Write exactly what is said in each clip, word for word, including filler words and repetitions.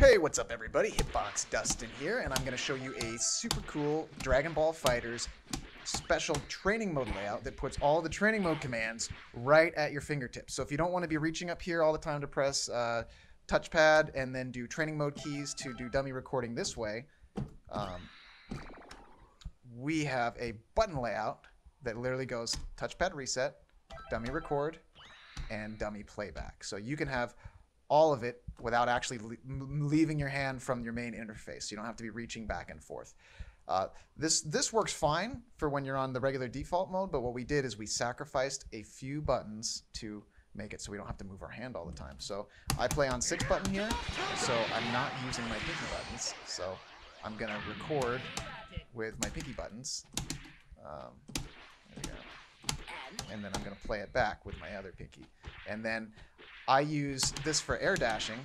Hey, what's up everybody? Hitbox Dustin here, and I'm going to show you a super cool Dragon Ball FighterZ special training mode layout that puts all the training mode commands right at your fingertips. So if you don't want to be reaching up here all the time to press uh, touchpad and then do training mode keys to do dummy recording this way, um, we have a button layout that literally goes touchpad reset, dummy record, and dummy playback. So you can have all of it without actually le leaving your hand from your main interface. You don't have to be reaching back and forth. Uh, this, this works fine for when you're on the regular default mode, but what we did is we sacrificed a few buttons to make it so we don't have to move our hand all the time. So I play on six button here, so I'm not using my pinky buttons. So I'm gonna record with my pinky buttons. Um, there we go. And then I'm gonna play it back with my other pinky. And then I use this for air dashing,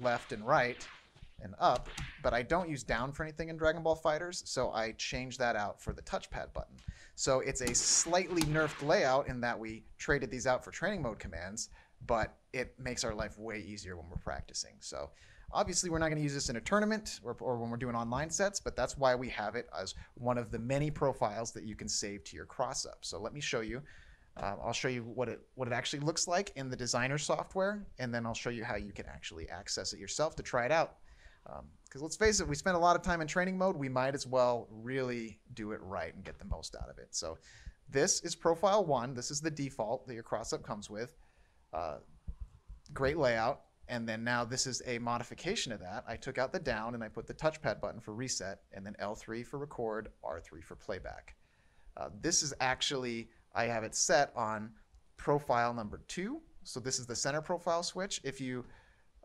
left and right and up, but I don't use down for anything in Dragon Ball FighterZ, so I change that out for the touchpad button. So it's a slightly nerfed layout in that we traded these out for training mode commands, but it makes our life way easier when we're practicing. So obviously we're not gonna use this in a tournament or, or when we're doing online sets, but that's why we have it as one of the many profiles that you can save to your Cross|Up. So let me show you. Um, I'll show you what it what it actually looks like in the designer software, and then I'll show you how you can actually access it yourself to try it out. Because um, let's face it, we spend a lot of time in training mode. We might as well really do it right and get the most out of it. So this is profile one. This is the default that your Cross|Up comes with. Uh, great layout. And then now this is a modification of that. I took out the down and I put the touchpad button for reset, and then L three for record, R three for playback. Uh, this is actually, I have it set on profile number two. So this is the center profile switch. If you,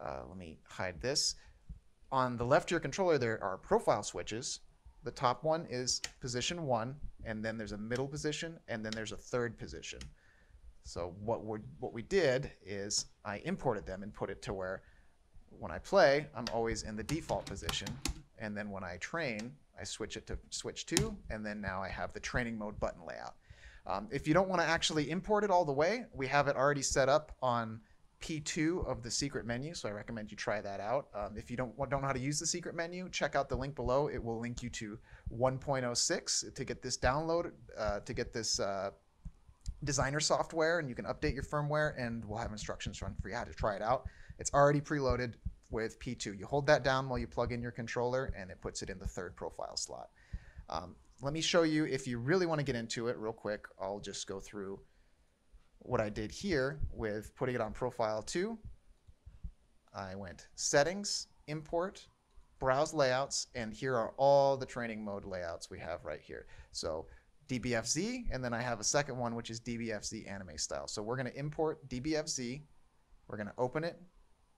uh, let me hide this. On the left of your controller, there are profile switches. The top one is position one, and then there's a middle position, and then there's a third position. So what, we're, what we did is I imported them and put it to where when I play, I'm always in the default position. And then when I train, I switch it to switch two, and then now I have the training mode button layout. Um, if you don't want to actually import it all the way, we have it already set up on P two of the secret menu, so I recommend you try that out. Um, if you don't, don't know how to use the secret menu, check out the link below. It will link you to one point oh six to get this download, uh, to get this uh, designer software, and you can update your firmware, and we'll have instructions on for you how to try it out. It's already preloaded with P two. You hold that down while you plug in your controller, and it puts it in the third profile slot. Um, Let me show you, if you really want to get into it real quick, I'll just go through what I did here with putting it on profile two. I went settings, import, browse layouts, and here are all the training mode layouts we have right here. So D B F Z, and then I have a second one, which is D B F Z anime style. So we're going to import D B F Z. We're going to open it,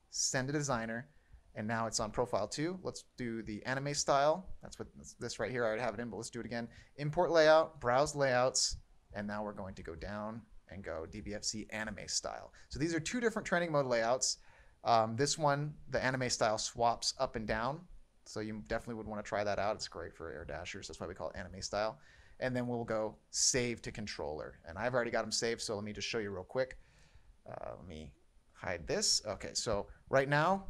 send a designer. And now it's on profile two. Let's do the anime style. That's what this right here, I already have it in, but let's do it again. Import layout, browse layouts, and now we're going to go down and go D B F C anime style. So these are two different training mode layouts. Um, this one, the anime style swaps up and down. So you definitely would want to try that out. It's great for air dashers. That's why we call it anime style. And then we'll go save to controller. And I've already got them saved, so let me just show you real quick. Uh, let me hide this. Okay, so right now,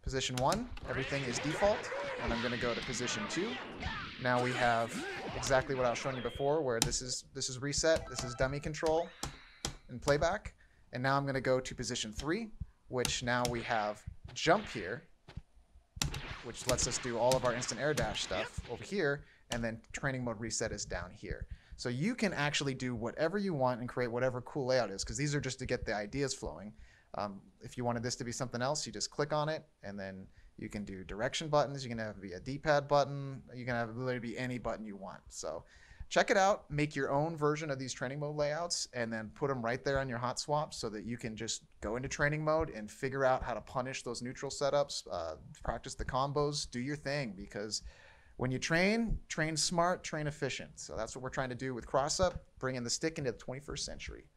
position one, everything is default, and I'm going to go to position two. Now we have exactly what I was showing you before, where this is this is reset, this is dummy control and playback, and now I'm going to go to position three, which now we have jump here, which lets us do all of our instant air dash stuff over here, and then training mode reset is down here. So you can actually do whatever you want and create whatever cool layout is, because these are just to get the ideas flowing. Um, if you wanted this to be something else, you just click on it, and then you can do direction buttons. You can have it be a D-pad button. You can have it literally be any button you want. So check it out. Make your own version of these training mode layouts, and then put them right there on your hot swap so that you can just go into training mode and figure out how to punish those neutral setups, uh, practice the combos, do your thing, because when you train, train smart, train efficient. So that's what we're trying to do with Cross|Up, bringing the stick into the twenty-first century.